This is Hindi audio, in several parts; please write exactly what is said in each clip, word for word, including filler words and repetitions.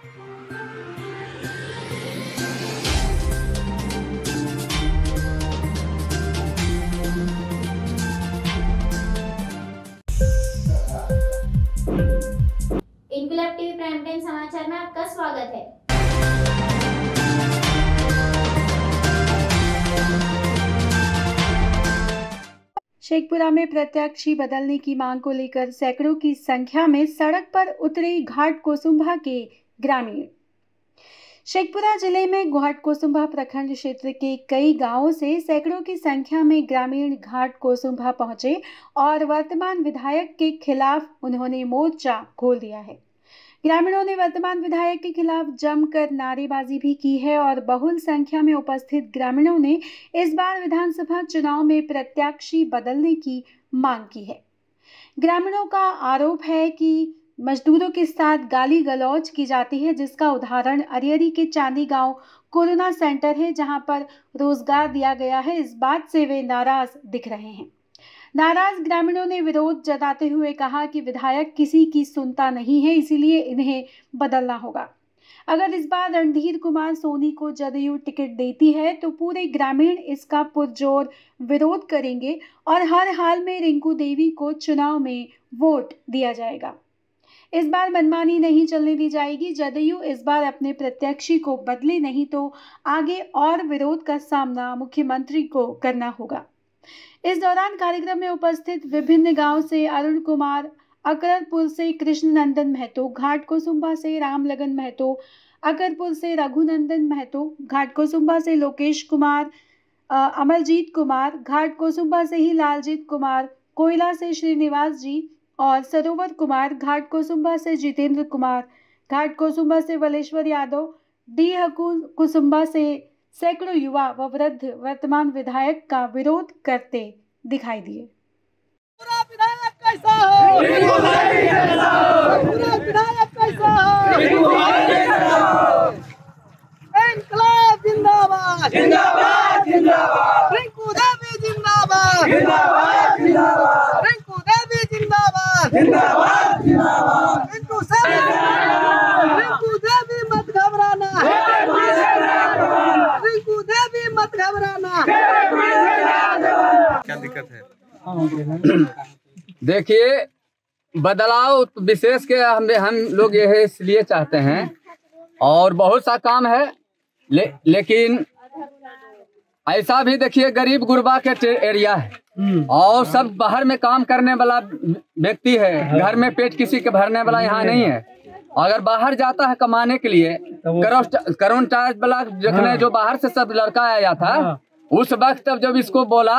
इनकलाब टीवी प्राइम टाइम समाचार में आपका स्वागत है। शेखपुरा में प्रत्याशी बदलने की मांग को लेकर सैकड़ों की संख्या में सड़क पर उतरे घाटकोसुम्भा के ग्रामीण। शेखपुरा जिले में घाटकोसुम्भा प्रखंड क्षेत्र के कई गांवों से सैकड़ों की संख्या में ग्रामीण घाटकोसुम्भा पहुंचे और वर्तमान विधायक के खिलाफ उन्होंने मोर्चा खोल दिया है। ग्रामीणों ने वर्तमान विधायक के खिलाफ जमकर नारेबाजी भी की है और बहुल संख्या में उपस्थित ग्रामीणों ने इस बार विधानसभा चुनाव में प्रत्याशी बदलने की मांग की है। ग्रामीणों का आरोप है कि मजदूरों के साथ गाली गलौज की जाती है, जिसका उदाहरण अरियरी के चांदी गांव कोरोना सेंटर है, जहां पर रोजगार दिया गया है। इस बात से वे नाराज दिख रहे हैं। नाराज ग्रामीणों ने विरोध जताते हुए कहा कि विधायक किसी की सुनता नहीं है, इसीलिए इन्हें बदलना होगा। अगर इस बार रणधीर कुमार सोनी को जदयू टिकट देती है तो पूरे ग्रामीण इसका पुरजोर विरोध करेंगे और हर हाल में रिंकू देवी को चुनाव में वोट दिया जाएगा। इस बार मनमानी नहीं चलने दी जाएगी। जदयू इस बार अपने प्रत्याशी को बदले नहीं तो आगे और विरोध का सामना मुख्यमंत्री को करना होगा। इस दौरान कार्यक्रम में उपस्थित विभिन्न गांव से अरुण कुमार, अकरपुर से कृष्णनंदन महतो, घाटकोसुम्भा से रामलगन महतो, अकरपुर से रघुनंदन महतो, घाटकोसुम्भा से लोकेश कुमार, अमरजीत कुमार, घाटकोसुम्भा से ही लालजीत कुमार, कोयला से श्रीनिवास जी और सरोवर कुमार, घाटकोसुम्भा से जितेंद्र कुमार, घाटकोसुम्भा से वलेश्वर यादव, डी हकुसुम्भा से सैकड़ों युवा व वृद्ध वर्तमान विधायक का विरोध करते दिखाई दिए। पूरा विधायक कैसा हो? पूरा विधायक कैसा हो? इनकलाब जिंदाबाद जिंदाबाद जिंदाबाद, रिंकू देवी जिंदाबाद जिंदाबाद जिंदाबाद, रिंकू देवी जिंदाबाद जिंदाबाद जिंदाबाद, रिंकू साहब, रिंकू देवी मत घबराना, मत घबराना। क्या दिक्कत है? देखिए, बदलाव विशेष के हम हम लोग यह इसलिए चाहते हैं और बहुत सा काम है, ले, लेकिन ऐसा भी देखिए गरीब गुरबा के एरिया है और सब बाहर में काम करने वाला व्यक्ति है, घर में पेट किसी के भरने वाला यहाँ नहीं है। अगर बाहर जाता है कमाने के लिए, करोन चार्ज वाला जखने जो बाहर से सब लड़का आया था, उस वक्त जब इसको बोला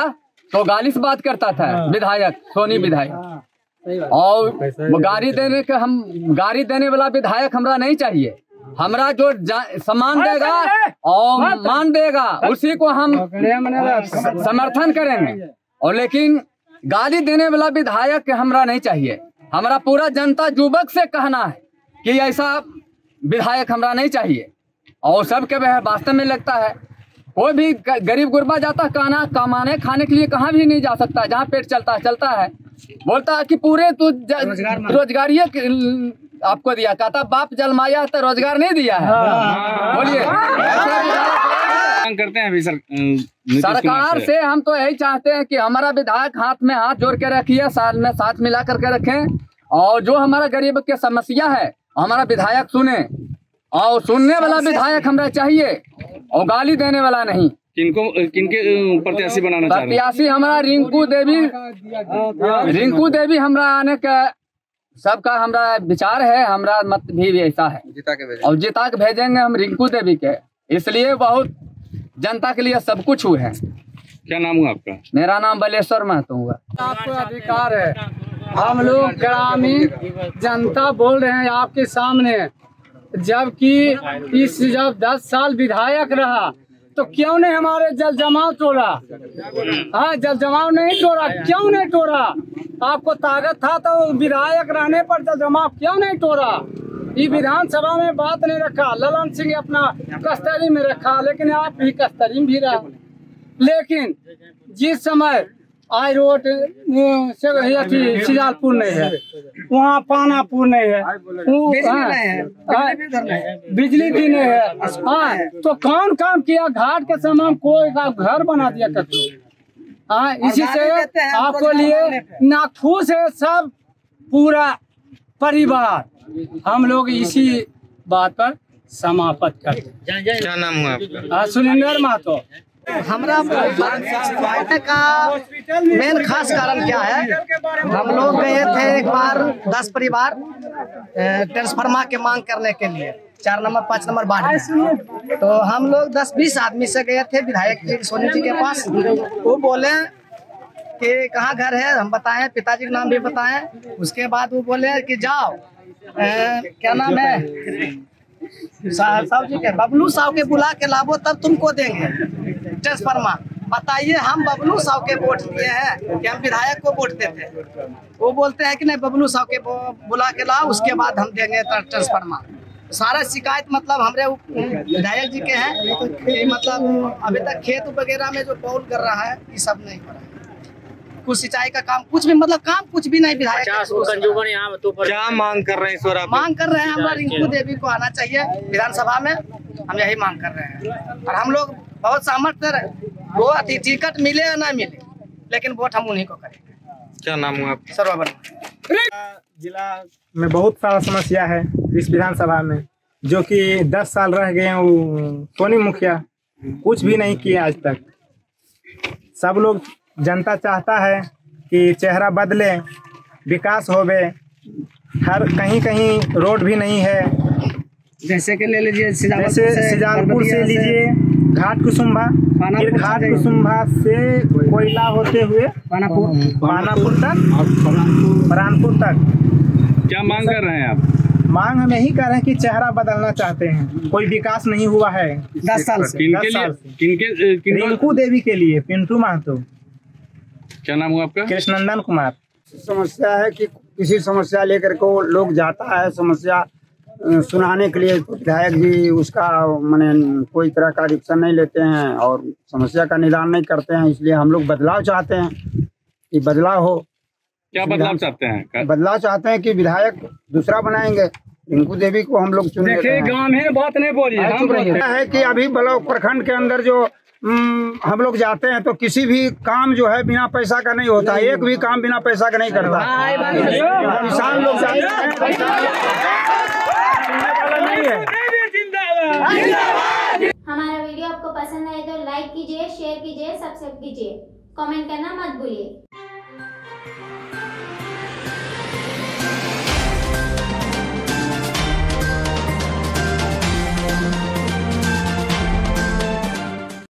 तो गाली से बात करता था विधायक सोनी विधायक। और गाड़ी देने के हम गाड़ी देने वाला विधायक हमरा नहीं चाहिए। हमरा जो सम्मान देगा और मान देगा उसी को हम समर्थन करेंगे, और लेकिन गाली देने वाला विधायक हमरा नहीं चाहिए। हमारा पूरा जनता युवक से कहना है कि ऐसा विधायक हमरा नहीं चाहिए। और सबके वह वास्तव में लगता है, कोई भी गरीब गुरबा जाता खाना कमाने खाने के लिए कहाँ भी नहीं जा सकता, जहाँ पेट चलता है चलता है। बोलता है कि पूरे तो रोजगारी आपको दिया, कहता बाप जलमाया तो रोजगार नहीं दिया है। बोलिए, मांग करते हैं सरकार से। हम तो यही चाहते हैं कि हमारा विधायक हाथ में हाथ जोड़ के रखिए, साथ में साथ मिला करके रखें, और जो हमारा गरीब के समस्या है हमारा विधायक सुने, और सुनने वाला विधायक हमरा चाहिए और गाली देने वाला नहीं। किनको किनके प्रत्याशी बनाना चाहिए? प्रत्याशी हमारा रिंकू देवी, रिंकू देवी हमरा आने का सबका हमरा विचार है, हमरा मत भी ऐसा है जिता के भेजेंगे। और जिता के भेजेंगे हम रिंकू देवी के, इसलिए बहुत जनता के लिए सब कुछ हुए है। क्या नाम हुआ आपका? मेरा नाम वलेश्वर महतो हुआ। आपको अधिकार है, हम लोग ग्रामीण जनता बोल रहे हैं आपके सामने, जबकि इस जब दस साल विधायक रहा तो क्यों नहीं हमारे जल जमाव तोड़ा? हाँ, जल जमाव नहीं तोड़ा, क्यों नहीं तोड़ा? आपको ताकत था तो विधायक रहने पर जल जमाव क्यों नहीं तोड़ा? ये विधानसभा में बात नहीं रखा। ललन सिंह अपना कस्तरी में रखा, लेकिन आप भी कस्तरी में भी रहा। लेकिन जिस समय आई रोड सिजालपुर नहीं है, वहाँ पानापुर नहीं है, बिजली भी नहीं है। तो कौन काम किया? घाट के सामान कोई का घर बना दिया करते। हाँ, इसी से आपको लिए नाखुश है सब पूरा परिवार। हम लोग इसी बात पर समाप्त करते हैं। क्या नाम हुआ आपका? सुनिंदर महतो। हमारा बैठक का मेन खास कारण क्या है, हम लोग गए थे एक बार दस परिवार ट्रांसफार्मर के मांग करने के लिए, चार नंबर पाँच नंबर वार्ड। तो हम लोग दस बीस आदमी से गए थे विधायक सोनी जी के पास। वो बोले कि कहाँ घर है, हम बताएं, पिताजी का नाम भी बताएं। उसके बाद वो बोले कि जाओ ए, क्या नाम है साहब जी के, बबलू साहब के बुला के लाओ तब तुमको देंगे ट्रांसफार्मर। बताइए, हम बबलू साहब के वोट दिए हैं कि हम विधायक को वोट देते हैं। वो बोलते हैं कि नहीं, बबलू साहब के बुला के लाओ, उसके बाद हम देंगे ट्रांसफार्मर। सारा शिकायत मतलब हमारे विधायक जी के हैं कि मतलब अभी तक खेत वगैरह में जो पौल कर रहा है ये सब नहीं हो रहा है। कुछ सिंचाई का काम, कुछ भी मतलब काम कुछ भी नहीं विधायक। तो क्या मांग कर रहे हैं? सर मांग कर रहे हैं हमारा रिंकू देवी को आना चाहिए विधानसभा में, हम यही मांग कर रहे हैं। और हम लोग बहुत सामर्थ्य है, वो टिकट मिले या ना मिले लेकिन वोट हम उन्हीं को करेंगे। क्या नाम हुआ आपका? सरोवर कुमार। जिला में बहुत सारा समस्या है इस विधानसभा में, जो कि दस साल रह गए हैं। सोनी मुखिया कुछ भी नहीं किया आज तक। सब लोग जनता चाहता है कि चेहरा बदले, विकास होवे। हर कहीं कहीं रोड भी नहीं है, जैसे कि ले लीजिए सिजालपुर से लीजिए घाटकोसुम्भा, फिर घाटकोसुम्भा से कोयला होते हुए परानपुर तक, परानपुर तक। क्या मांग कर रहे हैं आप? मांग हम यही कर रहे हैं कि चेहरा बदलना चाहते हैं, कोई विकास नहीं हुआ है दस साल से। रिंकू देवी के लिए पिंटू महतो। क्या नाम हुआ आपका? कृष्णनंदन कुमार। समस्या है कि किसी समस्या लेकर को लोग जाता है, समस्या सुनाने के लिए विधायक जी उसका माने कोई तरह का रिक्शा नहीं लेते हैं और समस्या का निदान नहीं करते हैं। इसलिए हम लोग बदलाव चाहते हैं कि बदलाव हो। क्या बदलाव चाहते हैं? बदलाव चाहते हैं कि विधायक दूसरा बनाएंगे। रिंकू देवी को हम लोग चुने हैं। गांव है, बात नहीं बोलिए है कि अभी ब्लॉक प्रखंड के अंदर जो हम लोग जाते हैं तो किसी भी काम जो है बिना पैसा का नहीं होता, एक भी काम बिना पैसा का नहीं करता। किसान लोग जाते हैं। हमारा वीडियो आपको पसंद आए तो लाइक कीजिए, शेयर कीजिए, सब्सक्राइब कीजिए, कमेंट करना मत भूलिए।